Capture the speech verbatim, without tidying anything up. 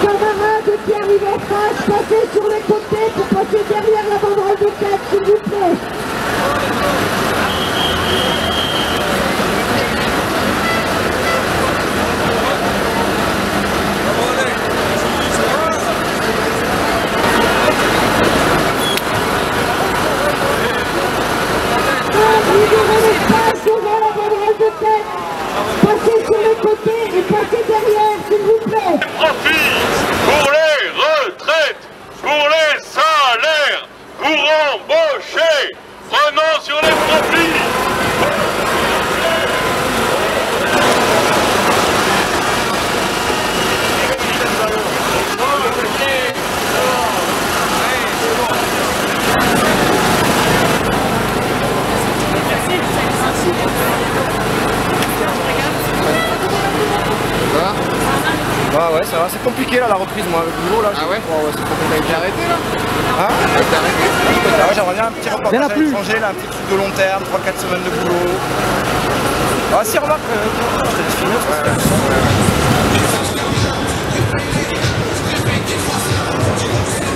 camarade de Pierre-Yves Frache, passez sur les côtés pour passer derrière la banderole de quatre, s'il vous plaît. Ah ouais, ça va, c'est compliqué là la reprise, moi, le boulot là. Ah ouais, oh, ouais, c'est compliqué. T'as arrêté là? Hein? T'as arrêté? Ah ouais, j'aimerais bien un petit reportage à l'étranger, là, un petit truc de long terme, trois quatre semaines de boulot. Ah si, remarque, euh, je te laisse finir, parce que ouais.